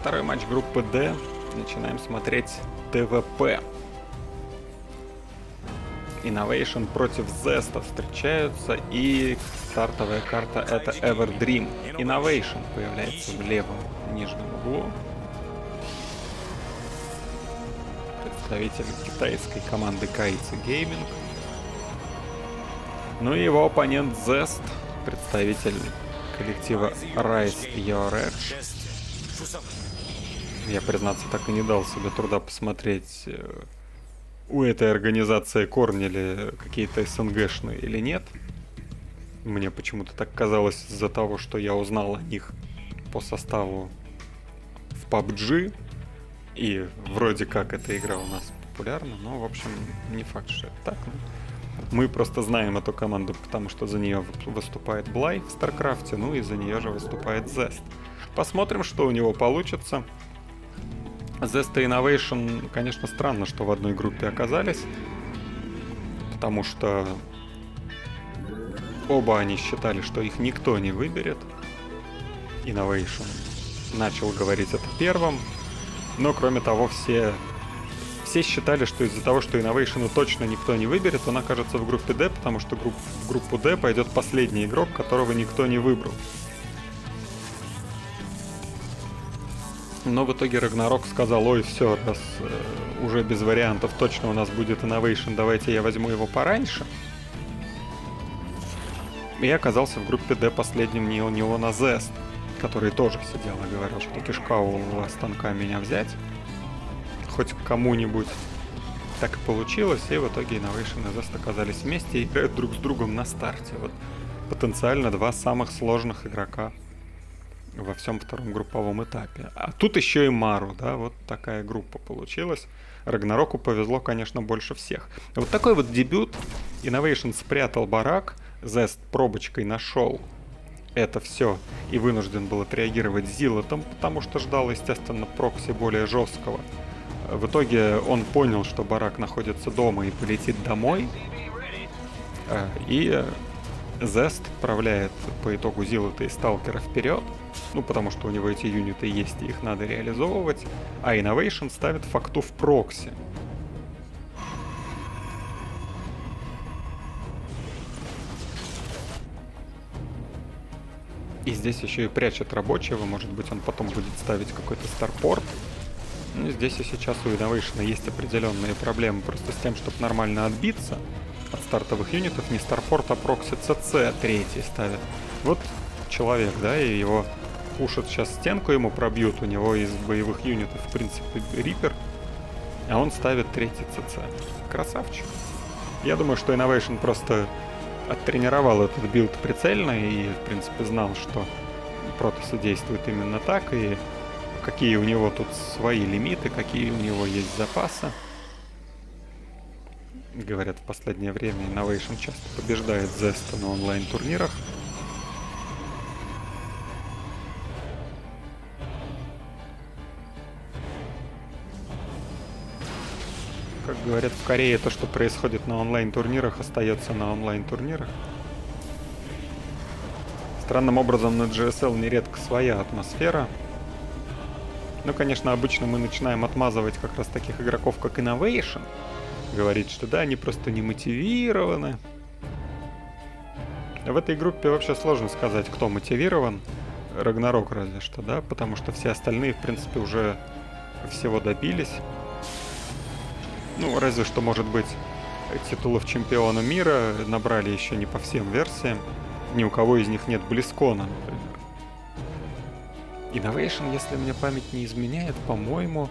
Второй матч группы D. Начинаем смотреть ТВП. Innovation против Zest встречаются, и стартовая карта это Everdream. Innovation появляется в левом нижнем углу. Представитель китайской команды Kaizo gaming. Ну и его оппонент Zest, представитель коллектива Rise Your Edge. Я, признаться, так и не дал себе труда посмотреть, у этой организации корнили какие-то СНГшные или нет. Мне почему-то так казалось из-за того, что я узнал о них по составу в PUBG. И вроде как эта игра у нас популярна, но, в общем, не факт, что это так. Мы просто знаем эту команду, потому что за нее выступает Bly в StarCraft, ну и за нее же выступает Zest. Посмотрим, что у него получится. Zest и Innovation, конечно, странно, что в одной группе оказались, потому что оба они считали, что их никто не выберет. Innovation начал говорить это первым, но кроме того все считали, что из-за того, что Innovation'у точно никто не выберет, он окажется в группе D, потому что в группу D пойдет последний игрок, которого никто не выбрал. Но в итоге Ragnarok сказал: ой, все, раз уже без вариантов точно у нас будет Innovation, давайте я возьму его пораньше. И оказался в группе D последним Неона Zest, который тоже сидел и говорил, что кишка у вас тонка, меня взять хоть кому-нибудь. Так и получилось, и в итоге Innovation и Zest оказались вместе и играют друг с другом на старте. Вот потенциально два самых сложных игрока во всем втором групповом этапе. А тут еще и Мару, да, вот такая группа получилась. Рагнароку повезло, конечно, больше всех. Вот такой вот дебют. Innovation спрятал барак, Zest пробочкой нашел это все и вынужден был отреагировать зилотом, потому что ждал, естественно, прокси более жесткого. В итоге он понял, что барак находится дома и полетит домой. И Zest отправляет по итогу зилота и сталкера вперед. Ну, потому что у него эти юниты есть, и их надо реализовывать. А Innovation ставит факту в прокси. И здесь еще и прячет рабочего. Может быть, он потом будет ставить какой-то старпорт. Ну, здесь и сейчас у Innovation есть определенные проблемы просто с тем, чтобы нормально отбиться от стартовых юнитов. Не старпорт, а прокси ЦЦ третий ставит. Вот человек, да, и его пушат сейчас, стенку ему пробьют, у него из боевых юнитов, в принципе, Риппер, а он ставит третий ЦЦ. Красавчик. Я думаю, что Innovation просто оттренировал этот билд прицельно и, в принципе, знал, что протасы действуют именно так, и какие у него тут свои лимиты, какие у него есть запасы. Говорят, в последнее время Innovation часто побеждает Zest на онлайн-турнирах. Как говорят в Корее, то, что происходит на онлайн-турнирах, остается на онлайн-турнирах. Странным образом на GSL нередко своя атмосфера. Ну, конечно, обычно мы начинаем отмазывать как раз таких игроков, как Innovation. Говорить, что да, они просто не мотивированы. В этой группе вообще сложно сказать, кто мотивирован. Ragnarok разве что, да, потому что все остальные, в принципе, уже всего добились. Ну, разве что, может быть, титулов чемпиона мира набрали еще не по всем версиям. Ни у кого из них нет BlizzCon, например. Innovation, если мне память не изменяет, по-моему,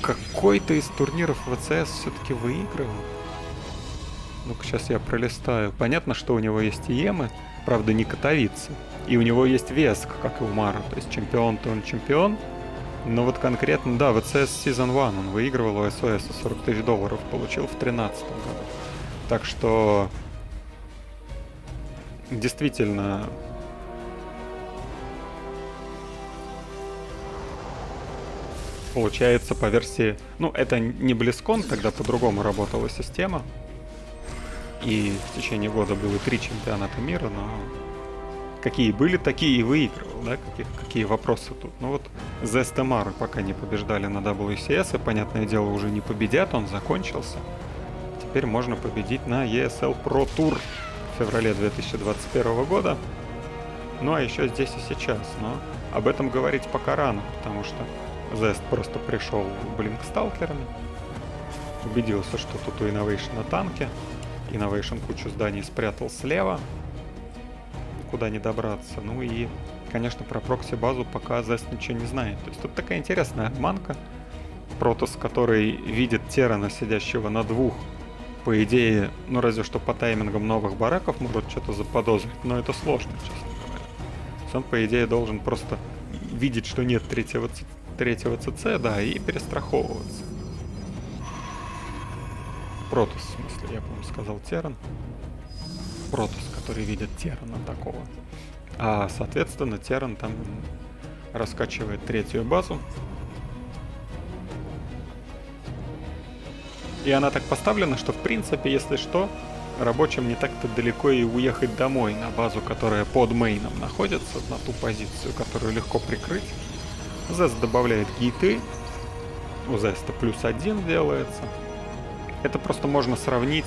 какой-то из турниров WCS все-таки выигрывал. Ну-ка, сейчас я пролистаю. Понятно, что у него есть иемы, правда, не катовицы. И у него есть вес, как и у Мару. То есть чемпион-то он чемпион. Но вот конкретно, да, WCS Season 1 он выигрывал у SOS, $40 000 получил в 2013 году. Так что действительно получается по версии... Ну, это не BlizzCon, тогда по-другому работала система. И в течение года было 3 чемпионата мира, но какие были, такие и выигрывал. да, какие вопросы тут. Ну вот Zest и Maru пока не побеждали на WCS, и, понятное дело, уже не победят, он закончился. Теперь можно победить на ESL Pro Tour в феврале 2021 года. Ну а еще здесь и сейчас, но об этом говорить пока рано, потому что Zest просто пришел в блинк сталкерами, убедился, что тут у Innovation на танке. Innovation кучу зданий спрятал слева, куда не добраться. Ну и, конечно, про прокси-базу пока Zest ничего не знает. То есть тут такая интересная обманка. Протосс, который видит Террана, сидящего на двух, по идее, ну разве что по таймингам новых бараков может что-то заподозрить, но это сложно, честно говоря. Он, по идее, должен просто видеть, что нет третьего ЦЦ, да, и перестраховываться. Протосс, в смысле, я, по-моему, сказал Терран. Протосс, который видит Террана такого. А, соответственно, Терран там раскачивает третью базу. И она так поставлена, что, в принципе, если что, рабочим не так-то далеко и уехать домой на базу, которая под мейном находится, на ту позицию, которую легко прикрыть. Zest добавляет гейты. У Zest +1 делается. Это просто можно сравнить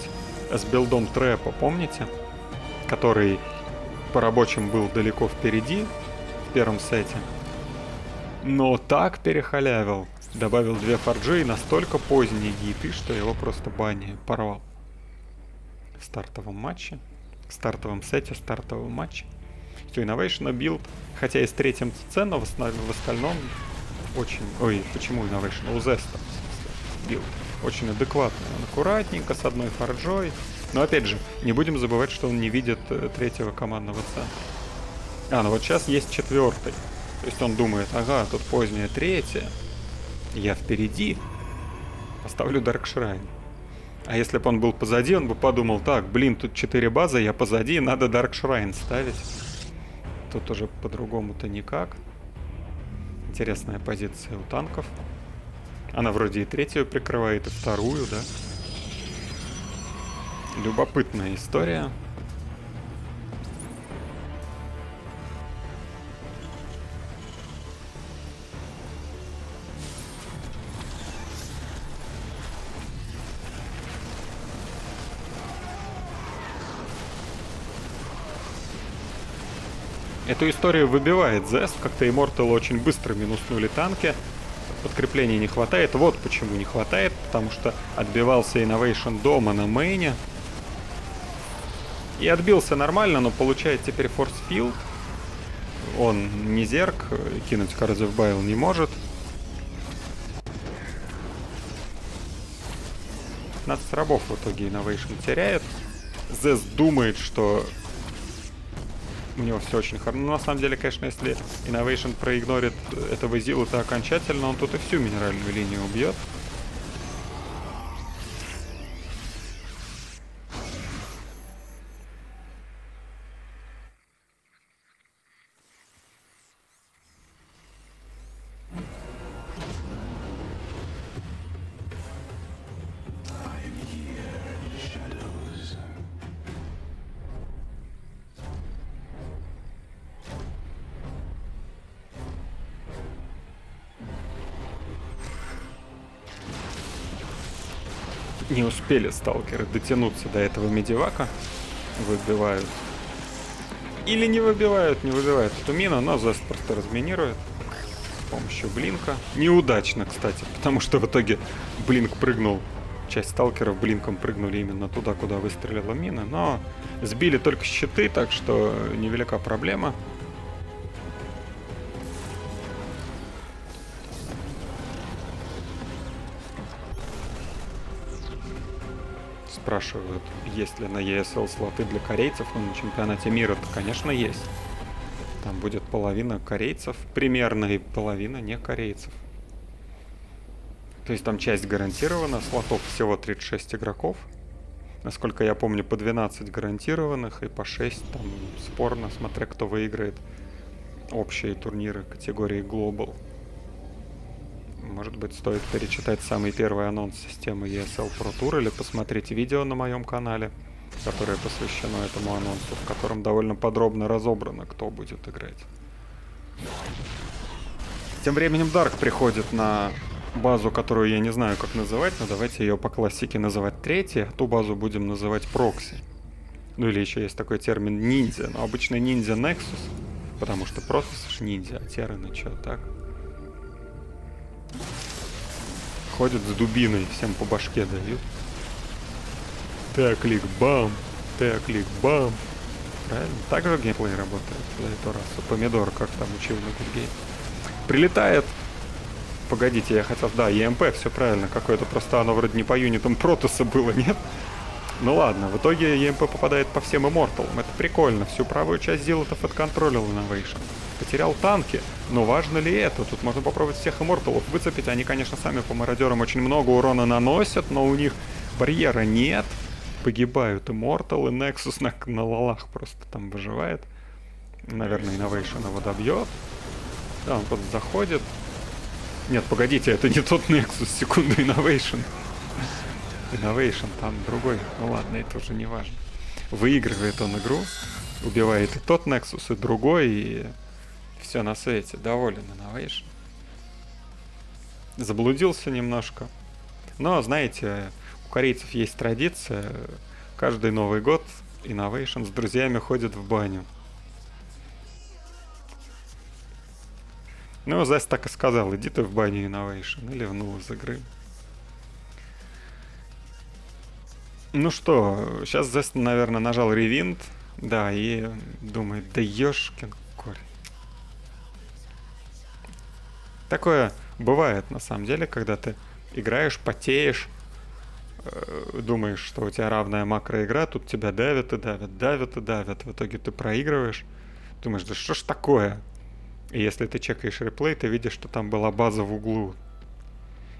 с билдом Трэпа, помните? Который по рабочим был далеко впереди в первом сете. Но так перехалявил. Добавил 2 форджи и настолько поздние гейты, что его просто баня порвал. В стартовом матче. В стартовом сете стартового матча. Все, Innovation билд, хотя и с третьим ЦЦ, но в остальном очень... Ой, почему Innovation? У Zest билд очень адекватный. Он аккуратненько, с одной форджой. Но опять же, не будем забывать, что он не видит третьего командного центра. А, ну вот сейчас есть четвертый. То есть он думает, ага, тут поздняя третья. Я впереди. Поставлю Dark Shrine. А если бы он был позади, он бы подумал, так, блин, тут 4 базы, я позади, надо Dark Shrine ставить. Тут уже по-другому-то никак. Интересная позиция у танков. Она вроде и третью прикрывает, и вторую, да? Любопытная история. Эту историю выбивает Zest, как-то Immortal очень быстро минуснули танки. Подкрепления не хватает. Вот почему не хватает, потому что отбивался Innovation дома на мейне. И отбился нормально, но получает теперь форсфилд. Он не зерк, кинуть корзу в байл не может. 15 рабов в итоге Innovation теряет. Zest думает, что у него все очень хорошо. Ну, на самом деле, конечно, если Innovation проигнорит этого Зила, то окончательно он тут и всю минеральную линию убьет. Не успели сталкеры дотянуться до этого медивака. Выбивают. Или не выбивают эту мину, но Zest просто разминирует с помощью блинка. Неудачно, кстати, потому что в итоге блинк прыгнул. Часть сталкеров блинком прыгнули именно туда, куда выстрелила мина, но сбили только щиты, так что невелика проблема. Спрашивают, есть ли на ESL слоты для корейцев, но на чемпионате мира-то, конечно, есть. Там будет половина корейцев, примерно, и половина не корейцев. То есть там часть гарантирована, слотов всего 36 игроков. Насколько я помню, по 12 гарантированных и по 6 там спорно, смотря кто выиграет общие турниры категории Global. Может быть, стоит перечитать самый первый анонс системы ESL Pro Tour или посмотреть видео на моем канале, которое посвящено этому анонсу, в котором довольно подробно разобрано, кто будет играть. Тем временем Дарк приходит на базу, которую я не знаю, как называть, но давайте ее по классике называть третьей, а ту базу будем называть прокси. Ну или еще есть такой термин ниндзя, но обычно ниндзя Nexus, потому что просто ж ниндзя, а террен и чё, так? Ходят с дубиной, всем по башке дают. Т-клик бам, Т-клик бам. Правильно? Так же геймплей работает, да, это раз. Помидор, как там учил на Гудгейм. Прилетает. Погодите, я хотел... Да, ЕМП, все правильно. Какое-то просто оно вроде не по юнитам Протаса было, нет? Ну ладно, в итоге ЕМП попадает по всем имморталам. Это прикольно. Всю правую часть зилотов отконтролил Innovation. Потерял танки. Но важно ли это? Тут можно попробовать всех имморталов выцепить. Они, конечно, сами по мародерам очень много урона наносят, но у них барьера нет. Погибают имморталы. Nexus на лалах просто там выживает. Наверное, Innovation его добьет. Да, он просто заходит. Нет, погодите, это не тот Nexus, секунду, Innovation. Innovation, там другой. Ну ладно, это уже не важно. Выигрывает он игру, убивает и тот Nexus, и другой, и все на свете. Доволен Innovation. Заблудился немножко. Но, знаете, у корейцев есть традиция. Каждый Новый год Innovation с друзьями ходит в баню. Ну, Зест так и сказал, иди ты в баню, Innovation, и ливнул из игры. Ну что, сейчас Зест, наверное, нажал ревинт, да, и думает, да ёшкин корень. Такое бывает, на самом деле, когда ты играешь, потеешь, думаешь, что у тебя равная макроигра, тут тебя давят и давят, давят и давят, в итоге ты проигрываешь, думаешь, да что ж такое? И если ты чекаешь реплей, ты видишь, что там была база в углу.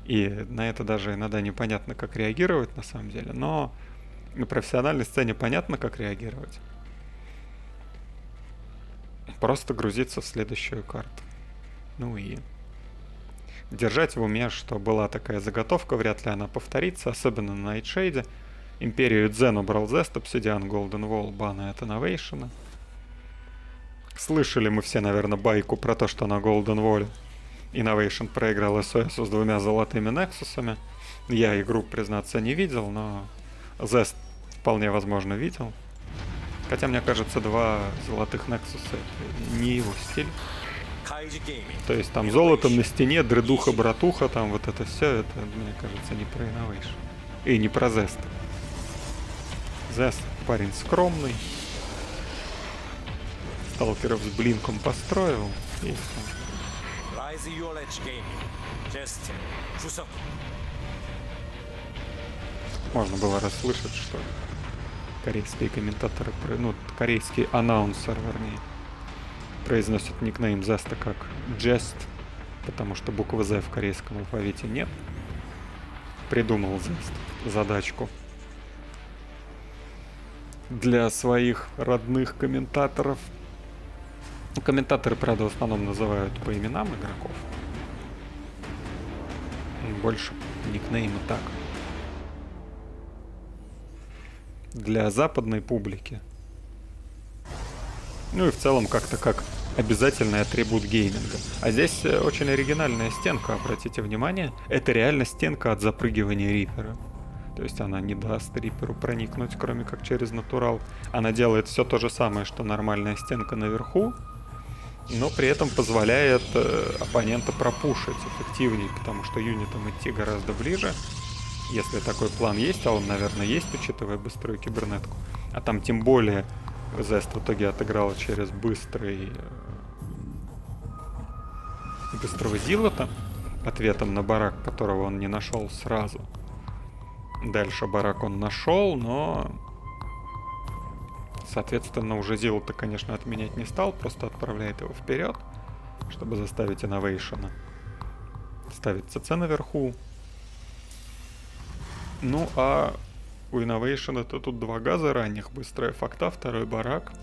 И на это даже иногда непонятно, как реагировать на самом деле. Но на профессиональной сцене понятно, как реагировать. Просто грузиться в следующую карту. Ну и держать в уме, что была такая заготовка, вряд ли она повторится, особенно на Nightshade. Империю Дзен убрал Zest, Obsidian, Golden Wall, бана от Innovation. Слышали мы все, наверное, байку про то, что на Golden Wall Innovation проиграл SOS с двумя золотыми Nexus'ами. Я игру, признаться, не видел, но Zest вполне возможно видел. Хотя, мне кажется, два золотых Nexus'а не его стиль. То есть там золотом на стене, дредуха-братуха, там вот это все, это, мне кажется, не про Innovation. И не про Zest. Zest парень скромный. Сталкеров с блинком построил. И... Rise Your Edge gaming. Just... Можно было расслышать, что корейские комментаторы, ну, корейский анонсер, вернее, произносят никнейм Зеста как Jest, потому что буквы Z в корейском алфавите нет. Придумал Zest задачку для своих родных комментаторов. Комментаторы, правда, в основном называют по именам игроков. Больше никнеймы так. Для западной публики. Ну и в целом как-то как обязательный атрибут гейминга. А здесь очень оригинальная стенка, обратите внимание. Это реально стенка от запрыгивания рипера. То есть она не даст риперу проникнуть, кроме как через натурал. Она делает все то же самое, что нормальная стенка наверху, но при этом позволяет оппонента пропушить эффективнее, потому что юнитам идти гораздо ближе, если такой план есть, а он, наверное, есть, учитывая быструю кибернетку. А там тем более Zest в итоге отыграла через быстрого Зилота, ответом на барак, которого он не нашел сразу. Дальше барак он нашел, но... Соответственно, уже Зилота, конечно, отменять не стал, просто отправляет его вперед, чтобы заставить Innovation. Ставит ЦЦ наверху. Ну, а у Innovation это тут два газа ранних. Быстрая факта, второй барак.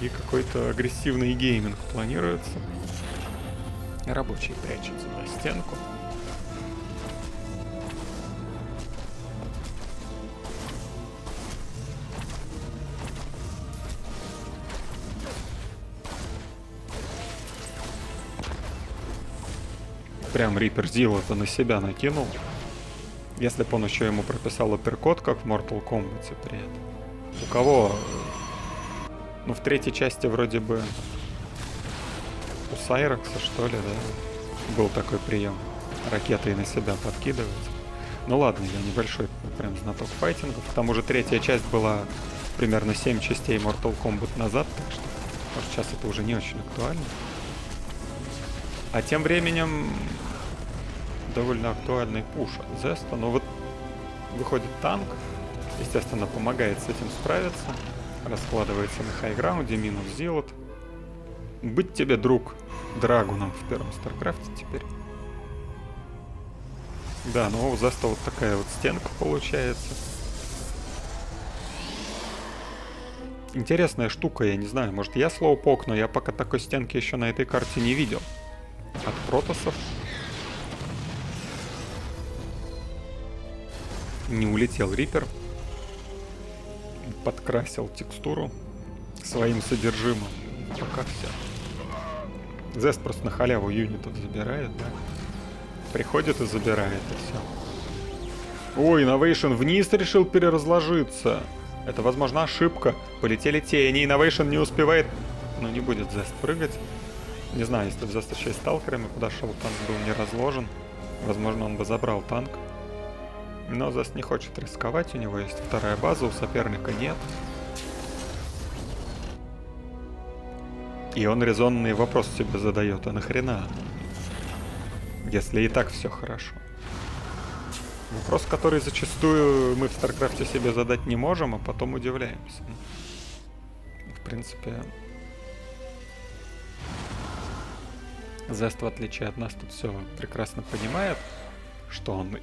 И какой-то агрессивный гейминг планируется. Рабочий прячется на стенку. прям Риппер Зилла-то на себя накинул. Если бы он еще ему прописал апперкот, как в Mortal Kombat при этом. У кого... Ну, в третьей части вроде бы... У Сайрекса, что ли, да? Был такой прием. Ракетой на себя подкидывать. Ну ладно, я небольшой прям знаток файтингов. К тому же третья часть была примерно 7 частей Mortal Kombat назад, так что может, сейчас это уже не очень актуально. А тем временем довольно актуальный пуш от Zest. Но вот выходит танк, естественно, помогает с этим справиться. Раскладывается на хайграунде, минус Зилот. Быть тебе, друг, драгуном в первом Старкрафте теперь. Да, но у Зеста вот такая вот стенка получается. Интересная штука, я не знаю, может я слоупок, но я пока такой стенки еще на этой карте не видел. От протоссов. Не улетел Риппер. Подкрасил текстуру своим содержимым. Пока все. Зест просто на халяву юнитов забирает, да? Приходит и забирает, и все. Ой, Innovation вниз решил переразложиться. Это, возможно, ошибка. Полетели тени, Innovation не успевает... Ну, не будет Zest прыгать. Не знаю, если бы Zest еще и сталкерами подошел, танк был не разложен. Возможно, он бы забрал танк. Но Zest не хочет рисковать, у него есть вторая база, у соперника нет. И он резонный вопрос себе задает, а нахрена? Если и так все хорошо. Вопрос, который зачастую мы в Старкрафте себе задать не можем, а потом удивляемся. В принципе, Zest, в отличие от нас, тут все прекрасно понимает, что он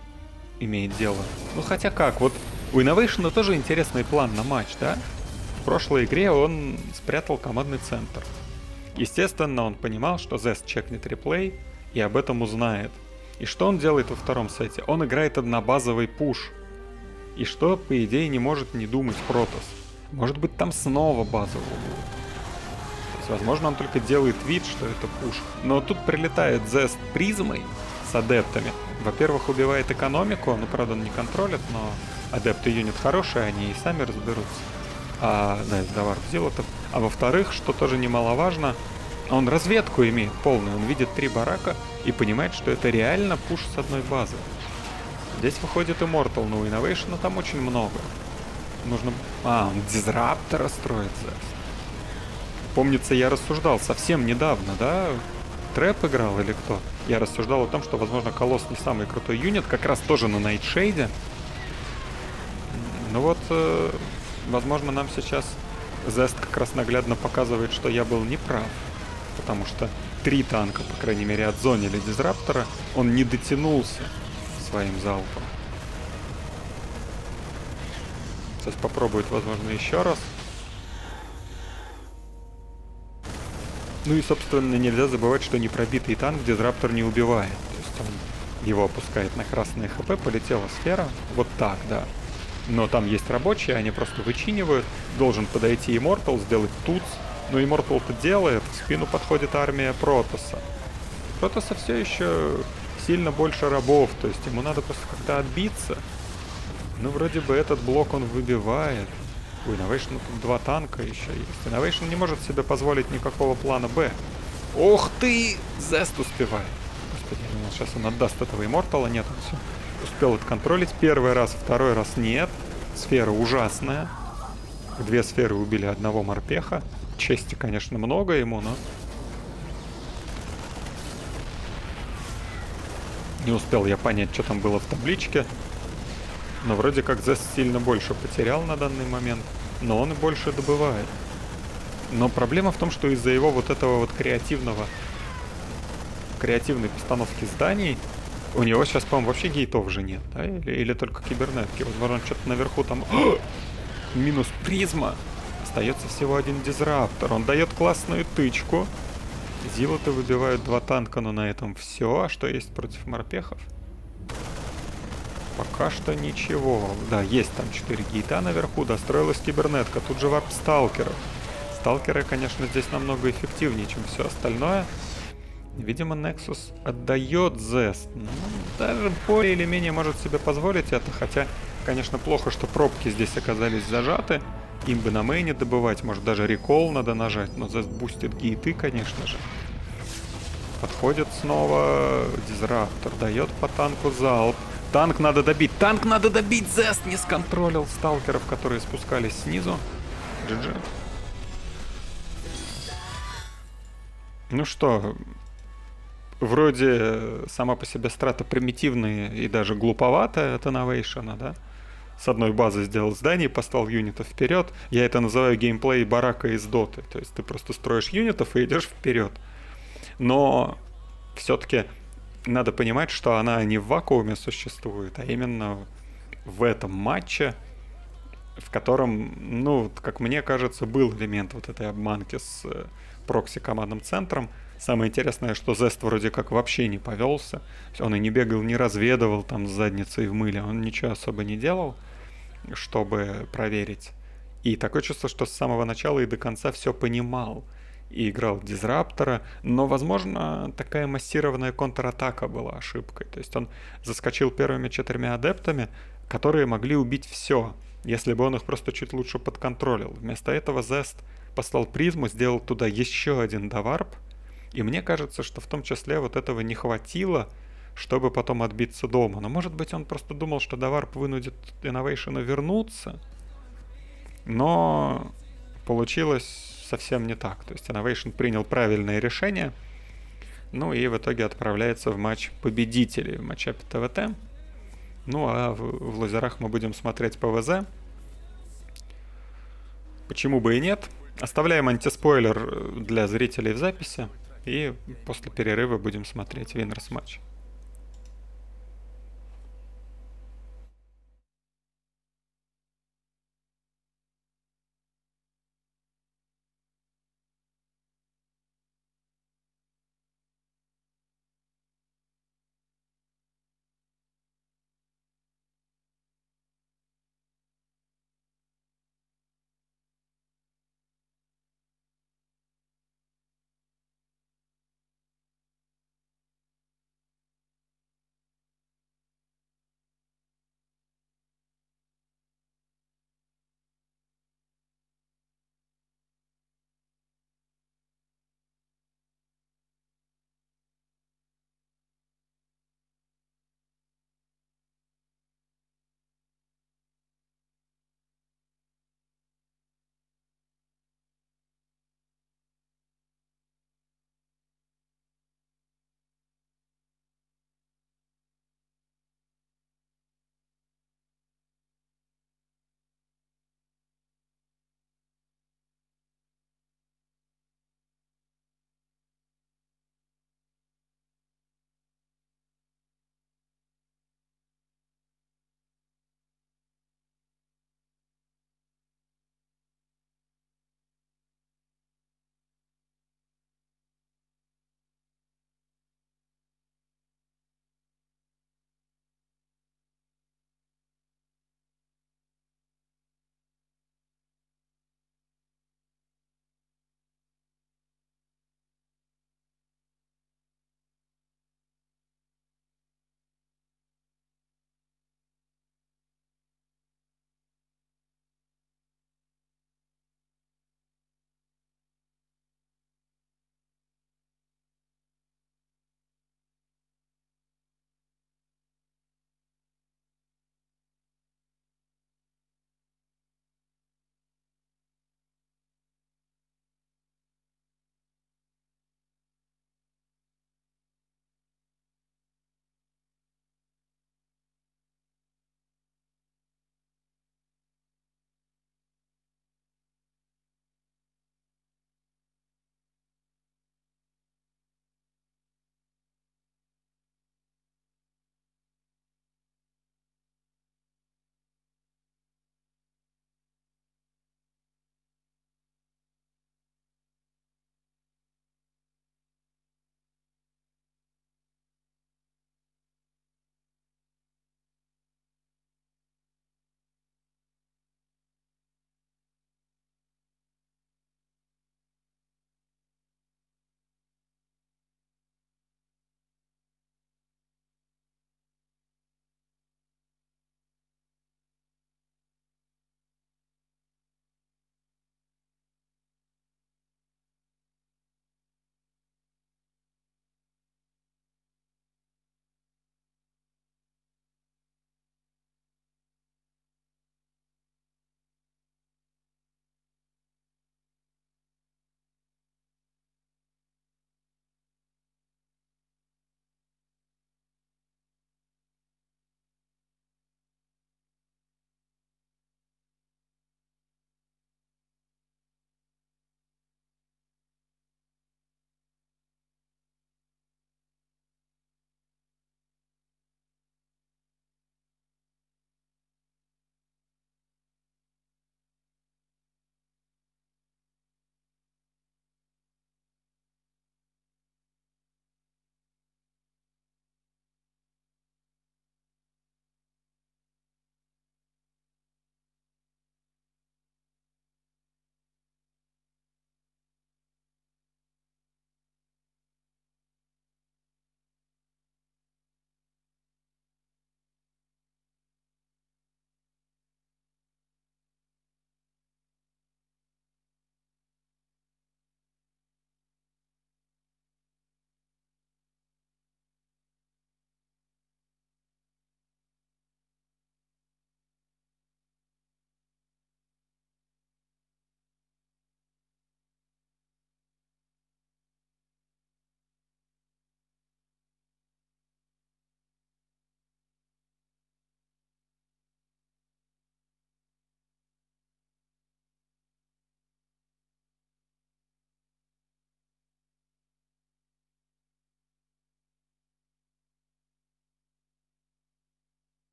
имеет дело. Ну хотя как, вот у Innovation тоже интересный план на матч, да? В прошлой игре он спрятал командный центр. Естественно, он понимал, что Zest чекнет реплей, и об этом узнает. И что он делает во втором сете? Он играет однобазовый пуш. И что, по идее, не может не думать Протосс. Может быть, там снова базовый будет. То есть, возможно, он только делает вид, что это пуш. Но тут прилетает Zest призмой с адептами. Во-первых, убивает экономику. Ну, правда, он не контролит, но адепты юнит хорошие, они и сами разберутся. А, да, Давар взял это. А во-вторых, что тоже немаловажно, он разведку имеет полную, он видит 3 барака и понимает, что это реально пуш с одной базы. Здесь выходит Immortal, но у Innovation там очень много. Нужно... А, он дизраптора строит Zest. Помнится, я рассуждал совсем недавно, да? Трэп играл или кто? Я рассуждал о том, что, возможно, Колосс не самый крутой юнит, как раз тоже на Nightshade. Ну вот, возможно, нам сейчас Zest как раз наглядно показывает, что я был неправ. Потому что 3 танка, по крайней мере, от Зони или Дизраптора, он не дотянулся своим залпом. Сейчас попробует, возможно, еще раз. Ну и, собственно, нельзя забывать, что непробитый танк Дизраптор не убивает. То есть он его опускает на красные хп, полетела сфера. Вот так, да. Но там есть рабочие, они просто вычинивают. Должен подойти Immortal, сделать туц. Но Immortal-то делает, в спину подходит армия Протосса. Протосса все еще сильно больше рабов, то есть ему надо просто как-то отбиться. Но вроде бы этот блок он выбивает. У Innovation тут 2 танка еще есть. Innovation не может себе позволить никакого плана Б. Ох ты! Zest успевает. Господи, я думал, сейчас он отдаст этого Immortal. Нет, он все успел отконтролить. Первый раз, второй раз нет. Сфера ужасная. 2 сферы убили одного морпеха. Чести, конечно, много ему, но... Не успел я понять, что там было в табличке. Но вроде как Zest сильно больше потерял на данный момент. Но он и больше добывает. Но проблема в том, что из-за его вот этого вот креативной постановки зданий у него сейчас, по-моему, вообще гейтов же нет. Да? Или только кибернетки. Возможно, что-то наверху там... Минус призма! Остается всего один дизраптор. Он дает классную тычку. Зилоты выбивают 2 танка, но на этом все. А что есть против морпехов? Пока что ничего. Да, есть там 4 гейта наверху. Достроилась кибернетка. Тут же варп сталкеров. Сталкеры, конечно, здесь намного эффективнее, чем все остальное. Видимо, Nexus отдает Zest. Ну, даже более или менее может себе позволить это. Хотя, конечно, плохо, что пробки здесь оказались зажаты. Им бы на мейне добывать. Может, даже рекол надо нажать. Но Zest бустит гейты, конечно же. Подходит снова Дизраптор. Дает по танку залп. Танк надо добить. Танк надо добить. Zest не сконтролил сталкеров, которые спускались снизу. GG. Ну что, вроде сама по себе страта примитивная и даже глуповатая от Innovation, да? С одной базы сделал здание, поставил юнитов вперед. Я это называю геймплей барака из доты. То есть ты просто строишь юнитов и идешь вперед. Но все-таки надо понимать, что она не в вакууме существует, а именно в этом матче, в котором, ну, как мне кажется, был элемент вот этой обманки с прокси-командным центром. Самое интересное, что Zest вроде как вообще не повелся. Он и не бегал, не разведывал там с задницей в мыле. Он ничего особо не делал, чтобы проверить. И такое чувство, что с самого начала и до конца все понимал. И играл Дизраптора. Но, возможно, такая массированная контратака была ошибкой. То есть он заскочил первыми 4 адептами, которые могли убить все, если бы он их просто чуть лучше подконтролил. Вместо этого Zest послал призму, сделал туда еще один доварп. И мне кажется, что в том числе вот этого не хватило, чтобы потом отбиться дома. Но может быть он просто думал, что доварп вынудит Innovation вернуться. Но получилось совсем не так. То есть Innovation принял правильное решение. Ну и в итоге отправляется в матч победителей, в матчапе ТВТ. Ну а в лазерах мы будем смотреть ПВЗ. Почему бы и нет. Оставляем антиспойлер для зрителей в записи. И после перерыва будем смотреть Winners Match.